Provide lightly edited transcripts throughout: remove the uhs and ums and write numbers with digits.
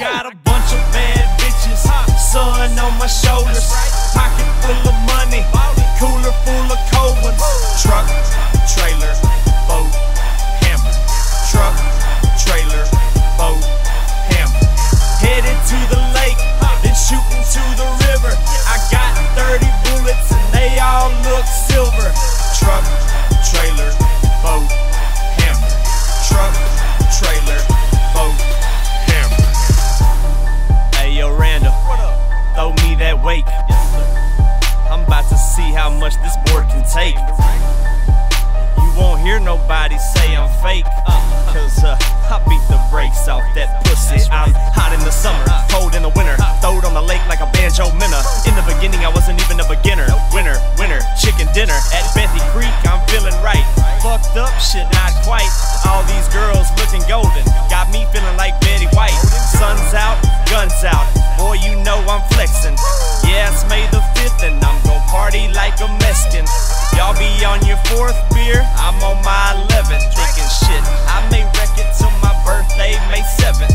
got a bunch of bad bitches, sun on my shoulders, pocket full of money, cooler full of cold ones. Truck, trailer, boat, hammer. Truck, trailer, boat, hammer. Headed to the lake, then shooting to the river. I got 30 bullets and they all look silver. Truck, trailer, boat, hammer. Truck, trailer, boat, hammer. Ayo, Randall, throw me that wake. I'm about to see how much this board can take. You won't hear nobody say I'm fake, cause I beat the brakes off that pussy. I'm hot in the summer, cold in the winter, throwed on the lake like a banjo minna. In the beginning I wasn't even a beginner. Winner, winner, chicken dinner at Bethy Creek. I'm feeling right, fucked up shit, not quite. All these girls looking golden, got me feeling like Betty White. Sun's out, guns out, boy you know I'm flexing. Yeah, it's May the 5th and I'm gon' party like a Mexican. Y'all be on your 4th beer, I'm on my 11th. Drinking shit, I may wreck it till my birthday, May 7th.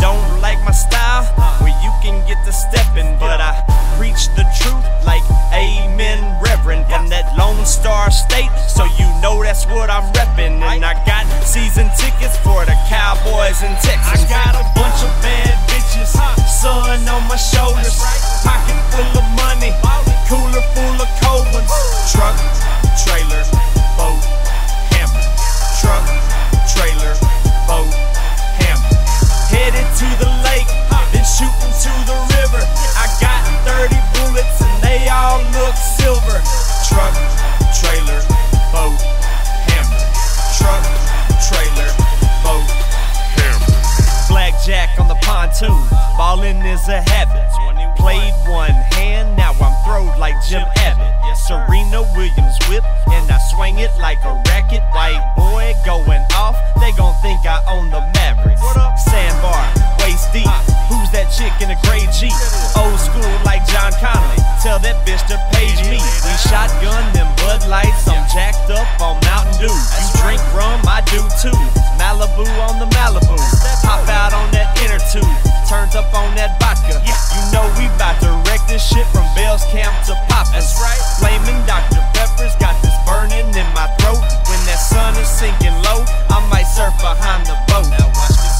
Don't like my style? Well, you can get to steppin', but I preach the truth like amen, reverend. From that Lone Star State, so you know that's what I'm reppin'. And I got season tickets for the Cowboys in Texas. I got a bunch of bad bitches, sun on my shoulders, pocket full of money, cooler full of cold ones. Truck, trailer, boat, hammer. Truck, trailer, boat, hammer. Headed to the lake, then shooting to the river. I got 30 bullets and they all look silver. Truck, trailer, boat, hammer. Truck, trailer, boat, hammer. Blackjack on the pontoon, ballin' is a habit. Played one hand, now I'm throwed like Jim Abbott. Serena Williams whip, and I swing it like a racket. White boy going off, they gon' think I own the Mavericks. Sandbar, waist deep, who's that chick in a gray Jeep? Old school like John Connolly, tell that bitch to page me. We shotgun them Bud Lights, I'm jacked up on Mountain Dew. You drink rum, I do too, Malibu on the Malibu. Pop out on that inner tube, turned up on that vodka. You know we bout to wreck this shit from Bell's camp to Poppy. Flaming Dr. Pepper's got this burning in my throat. When that sun is sinking low, I might surf behind the boat.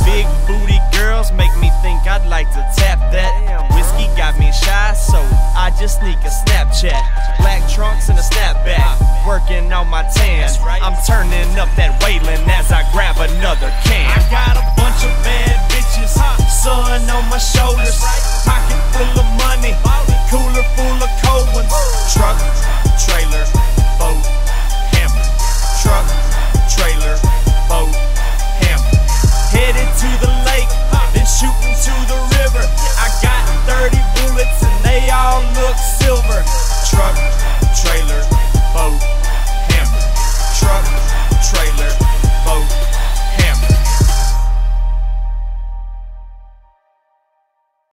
Big booty girls make me think I'd like to tap that. Whiskey got me shy, so I just sneak a Snapchat. Black trunks and a snapback, working on my tan. I'm turning up that Waylon as I grab another can. I got a bunch of bad bitches, sun on my shoulders, pocket full of money, cooler full of